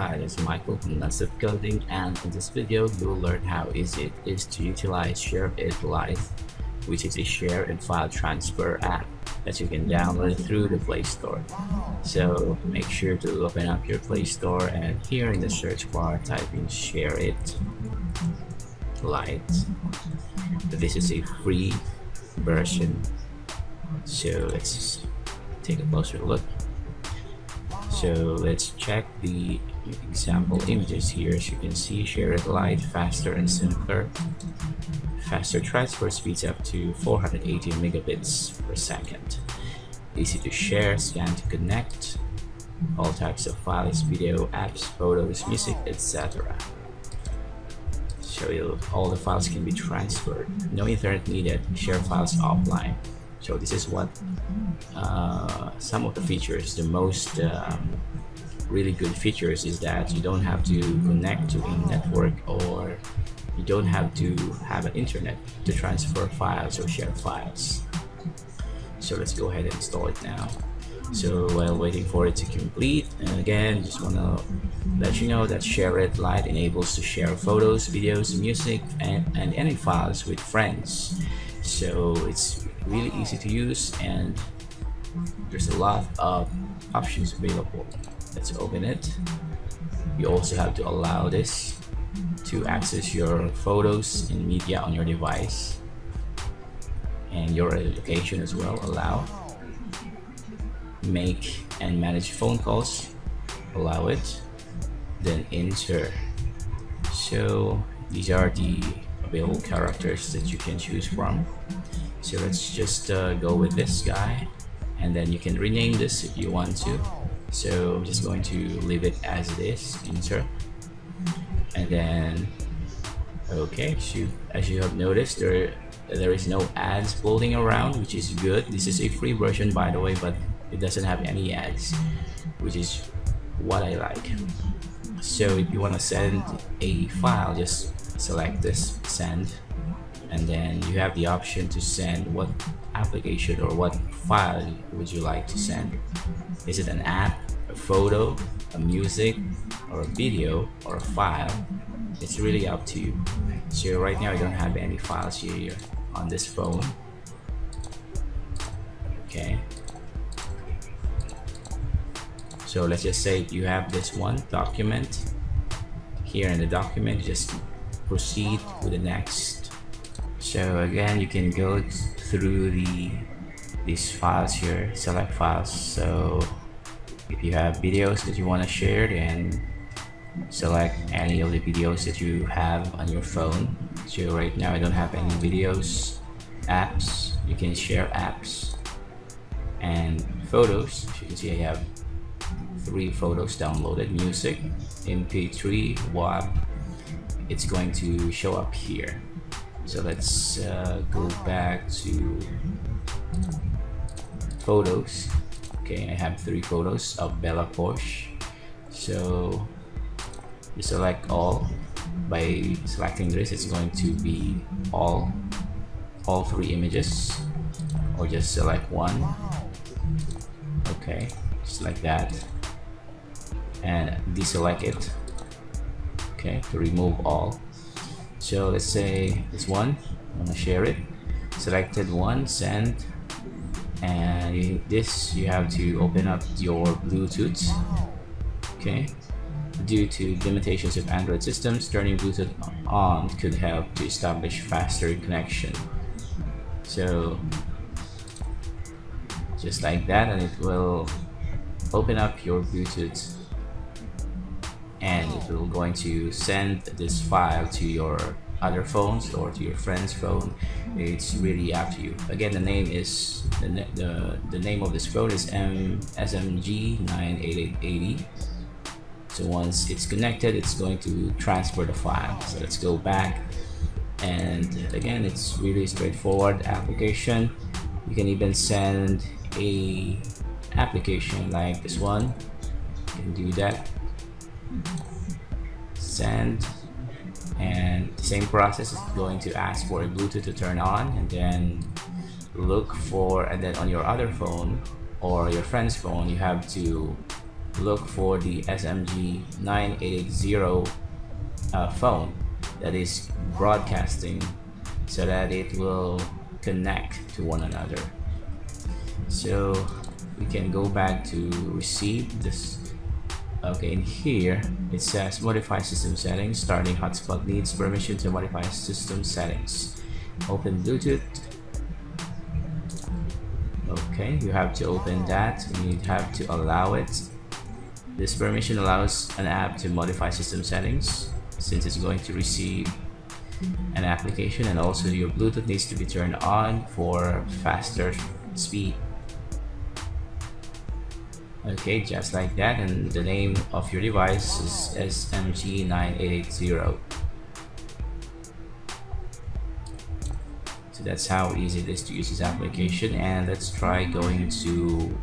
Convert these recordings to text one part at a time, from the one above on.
Hi, this is Michael from NonStop Coding, and in this video you will learn how easy it is to utilize SHAREit Lite, which is a share and file transfer app that you can download through the Play Store. So make sure to open up your Play Store and here in the search bar type in SHAREit Lite. This is a free version, so let's take a closer look. So let's check the example images here. As you can see, SHAREit Lite, faster and simpler. Faster transfer speeds up to 480 megabits per second. Easy to share, scan to connect. All types of files, video, apps, photos, music, etc. So all the files can be transferred. No internet needed. Share files offline. So this is what some of the features, the most really good features is that you don't have to connect to a network, or you don't have to have an internet to transfer files or share files. So let's go ahead and install it now. So while waiting for it to complete, and again, just want to let you know that SHAREit Lite enables to share photos, videos, music, and any files with friends. So it's really easy to use, and there's a lot of options available. Let's open it. You also have to allow this to access your photos and media on your device, and your location as well. Allow, make and manage phone calls, allow it, then enter. So these are the available characters that you can choose from. So let's just go with this guy, and then you can rename this if you want to. So I'm just going to leave it as it is, enter, and then okay. So as you have noticed, there is no ads floating around, which is good. This is a free version, by the way, but it doesn't have any ads, which is what I like. So if you want to send a file, just select this send, and then you have the option to send what application or what file would you like to send. Is it an app, a photo, a music, or a video, or a file? It's really up to you. So right now I don't have any files here on this phone. Okay, so let's just say you have this one document here. In the document, just proceed with the next. So again, you can go through these files here, select files. So if you have videos that you want to share, then select any of the videos that you have on your phone. So right now I don't have any videos. Apps, you can share apps. And photos, as you can see I have 3 photos downloaded. Music, mp3, WAV, it's going to show up here. So let's go back to photos. Okay, I have 3 photos of Bella Poarch. So you select all. By selecting this, it's going to be all 3 images, or just select one. Okay, just like that, and deselect it. Okay, to remove all. So let's say this one, I'm gonna share it, selected one, send. And this, you have to open up your Bluetooth. Okay, due to limitations of Android systems, turning Bluetooth on could help to establish faster connection. So just like that, and it will open up your Bluetooth, and it will going to send this file to your other phones or to your friend's phone. It's really up to you. Again, the name is the name of this phone is SMG98880. So once it's connected, it's going to transfer the file. So let's go back, and again, it's really straightforward application. You can even send a application like this one. You can do that, send, and the same process is going to ask for a Bluetooth to turn on, and then look for, and then on your other phone or your friend's phone, you have to look for the SMG980 phone that is broadcasting, so that it will connect to one another. So we can go back to receive this. Okay, in here it says modify system settings, starting hotspot needs permission to modify system settings. Open Bluetooth. Okay, you have to open that and you have to allow it. This permission allows an app to modify system settings, since it's going to receive an application, and also your Bluetooth needs to be turned on for faster speed. Okay, just like that, and the name of your device is SMG980. So that's how easy it is to use this application. And let's try going to,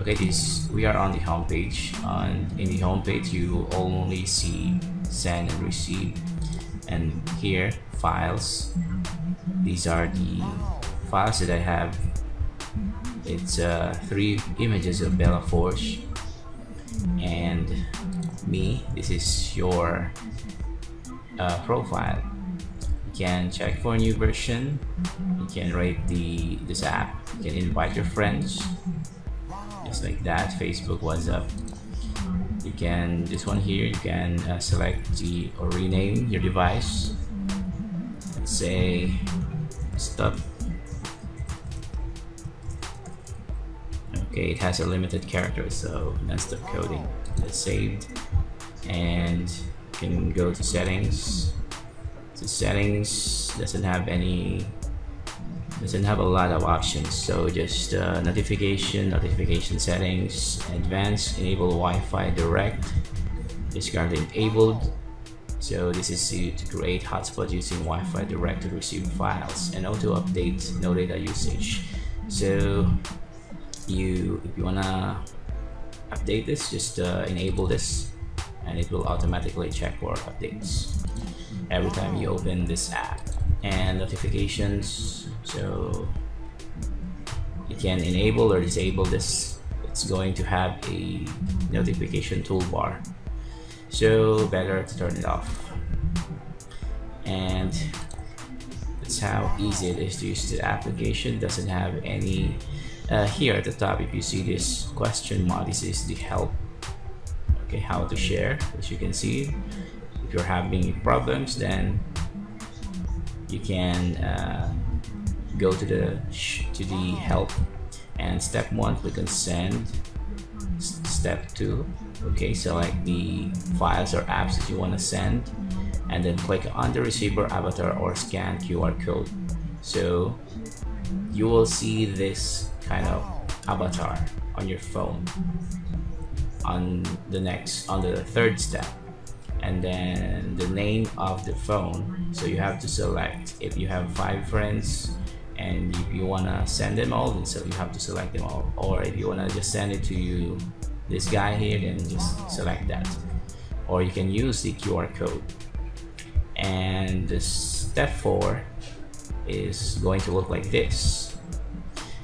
okay, this, we are on the home page. In the home page you only see send and receive, and here files, these are the files that I have. It's three images of Bella Poarch and me. This is your profile. You can check for a new version, you can rate this app, you can invite your friends, just like that. Facebook, WhatsApp. You can, this one here, you can select the, or rename your device. Let's say stop. It has a limited character, so NonStop Coding. That's saved, and you can go to settings. So settings doesn't have a lot of options, so just notification settings, advanced, enable Wi-Fi direct, it's currently enabled. So this is to create hotspot using Wi-Fi direct to receive files, and auto update no data usage. So if you wanna update this, just enable this and it will automatically check for updates every time you open this app. And notifications, so you can enable or disable this. It's going to have a notification toolbar, so better to turn it off. And that's how easy it is to use the application. Doesn't have any here at the top, if you see this question mark, this is the help. Okay, how to share. As you can see, if you're having problems, then you can go to the help. And step 1, click on send. Step 2, okay, select the files or apps that you want to send, and then click on the receiver avatar or scan QR code. So you will see this kind of avatar on your phone on the third step, and then the name of the phone. So you have to select, if you have 5 friends and if you wanna send them all, then so you have to select them all, or if you wanna just send it to you, this guy here, then just select that, or you can use the QR code. And the step 4 is going to look like this.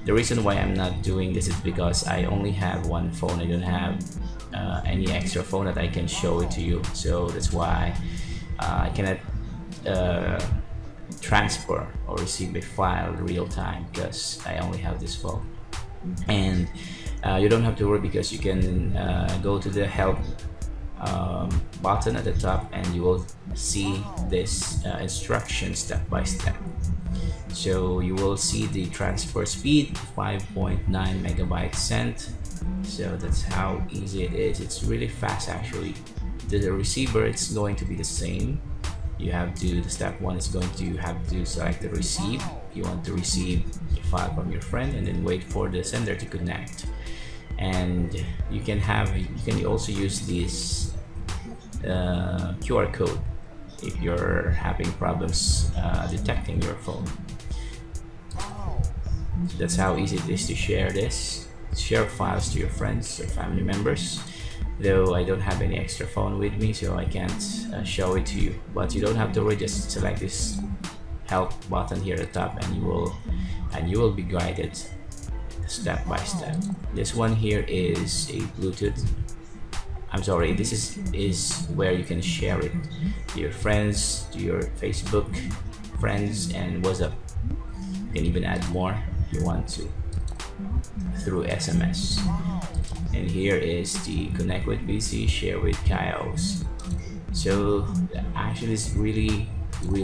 The reason why I'm not doing this is because I only have one phone. I don't have any extra phone that I can show it to you, so that's why I cannot transfer or receive a file real time, because I only have this phone. And you don't have to worry, because you can go to the help button at the top and you will see this instruction step by step. So you will see the transfer speed 5.9 megabytes sent. So that's how easy it is. It's really fast actually. To the receiver, it's going to be the same. You have to, the step 1 is going to have to select the receive. You want to receive a file from your friend, and then wait for the sender to connect. And you can also use this QR code if you're having problems detecting your phone. So that's how easy it is to share this. Share files to your friends or family members. Though I don't have any extra phone with me, so I can't show it to you. But you don't have to worry. Just select this help button here at the top, and you will be guided step by step. This one here is a Bluetooth. I'm sorry, this is where you can share it to your friends, to your Facebook friends and WhatsApp. You can even add more if you want to through SMS. And here is the connect with BC, share with Kaios. So actually it's really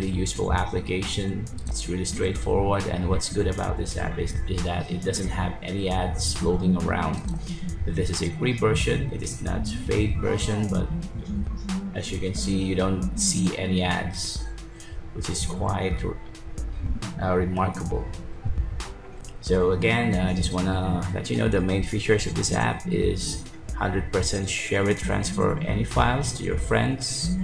useful application. It's really straightforward, and what's good about this app is that it doesn't have any ads floating around. This is a free version, it is not paid version, but as you can see you don't see any ads, which is quite remarkable. So again, I just wanna let you know the main features of this app is 100% share it, transfer any files to your friends,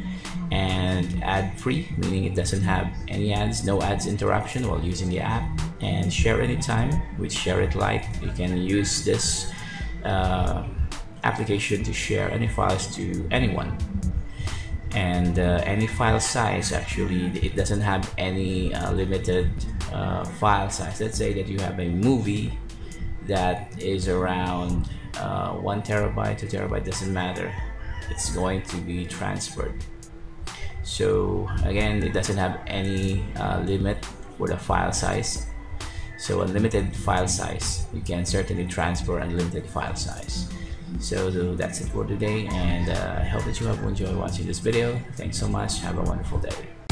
and ad-free, meaning it doesn't have any ads, no ads interaction while using the app, and share anytime with SHAREit Lite. You can use this application to share any files to anyone, and any file size. Actually it doesn't have any limited file size. Let's say that you have a movie that is around 1 terabyte, 2 terabyte, doesn't matter, it's going to be transferred. So again, it doesn't have any limit for the file size, so unlimited file size. You can certainly transfer unlimited file size. So that's it for today, and I hope that you have enjoyed watching this video. Thanks so much, have a wonderful day.